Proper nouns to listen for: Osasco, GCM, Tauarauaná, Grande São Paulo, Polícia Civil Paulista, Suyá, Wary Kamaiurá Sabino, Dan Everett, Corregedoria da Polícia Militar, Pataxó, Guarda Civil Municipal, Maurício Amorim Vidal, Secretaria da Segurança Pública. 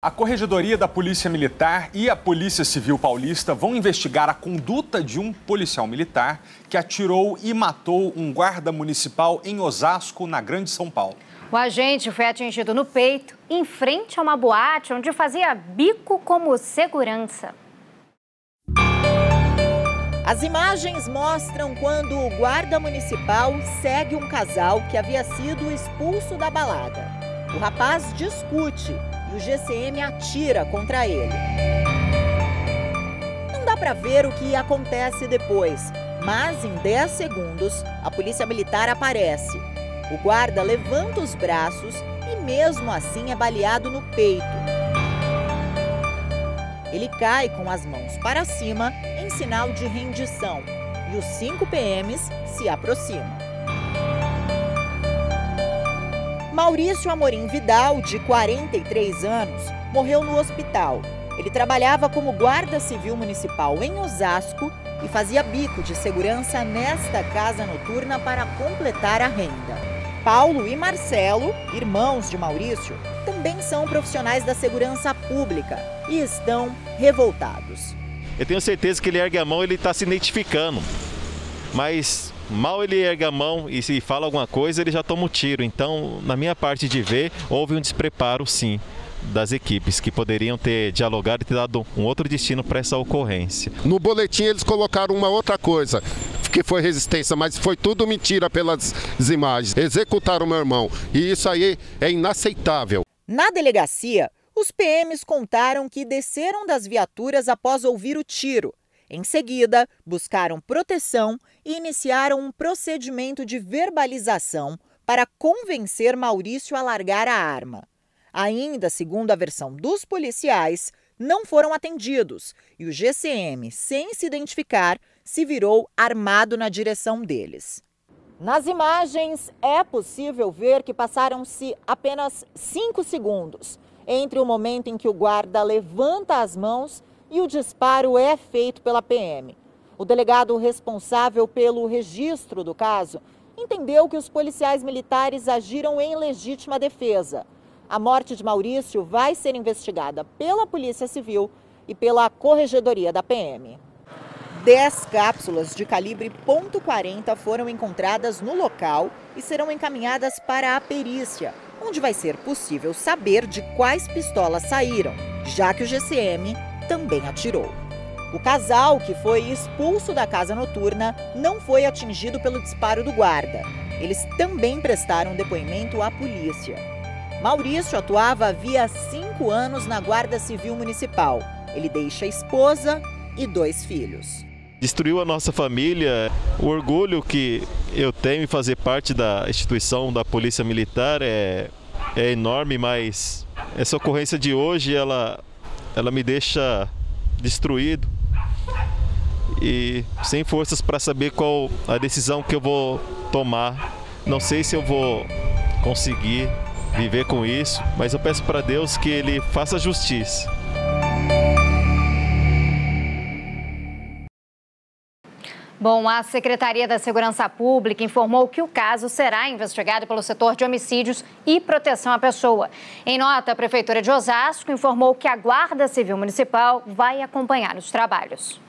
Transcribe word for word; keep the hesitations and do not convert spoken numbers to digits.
A Corregedoria da Polícia Militar e a Polícia Civil Paulista vão investigar a conduta de um policial militar que atirou e matou um guarda municipal em Osasco, na Grande São Paulo. O agente foi atingido no peito, em frente a uma boate onde fazia bico como segurança. As imagens mostram quando o guarda municipal segue um casal que havia sido expulso da balada. O rapaz discute e o G C M atira contra ele. Não dá para ver o que acontece depois, mas em dez segundos a polícia militar aparece. O guarda levanta os braços e mesmo assim é baleado no peito. Ele cai com as mãos para cima em sinal de rendição e os cinco P Ms se aproximam. Maurício Amorim Vidal, de quarenta e três anos, morreu no hospital. Ele trabalhava como guarda civil municipal em Osasco e fazia bico de segurança nesta casa noturna para completar a renda. Paulo e Marcelo, irmãos de Maurício, também são profissionais da segurança pública e estão revoltados. Eu tenho certeza que ele ergue a mão, ele está se identificando, mas mal ele ergue a mão e se fala alguma coisa, ele já toma um tiro. Então, na minha parte de ver, houve um despreparo, sim, das equipes, que poderiam ter dialogado e ter dado um outro destino para essa ocorrência. No boletim eles colocaram uma outra coisa, que foi resistência, mas foi tudo mentira pelas imagens. Executaram meu irmão e isso aí é inaceitável. Na delegacia, os P Ms contaram que desceram das viaturas após ouvir o tiro. Em seguida, buscaram proteção e iniciaram um procedimento de verbalização para convencer Maurício a largar a arma. Ainda, segundo a versão dos policiais, não foram atendidos e o G C M, sem se identificar, se virou armado na direção deles. Nas imagens, é possível ver que passaram-se apenas cinco segundos entre o momento em que o guarda levanta as mãos e o disparo é feito pela P M. O delegado responsável pelo registro do caso entendeu que os policiais militares agiram em legítima defesa. A morte de Maurício vai ser investigada pela Polícia Civil e pela Corregedoria da P M. Dez cápsulas de calibre ponto quarenta foram encontradas no local e serão encaminhadas para a perícia, onde vai ser possível saber de quais pistolas saíram, já que o G C M também atirou. O casal, que foi expulso da casa noturna, não foi atingido pelo disparo do guarda. Eles também prestaram depoimento à polícia. Maurício atuava havia cinco anos na Guarda Civil Municipal. Ele deixa a esposa e dois filhos. Destruiu a nossa família. O orgulho que eu tenho em fazer parte da instituição da Polícia Militar é, é enorme, mas essa ocorrência de hoje, ela... Ela me deixa destruído e sem forças para saber qual a decisão que eu vou tomar. Não sei se eu vou conseguir viver com isso, mas eu peço para Deus que Ele faça justiça. Bom, a Secretaria da Segurança Pública informou que o caso será investigado pelo setor de homicídios e proteção à pessoa. Em nota, a Prefeitura de Osasco informou que a Guarda Civil Municipal vai acompanhar os trabalhos.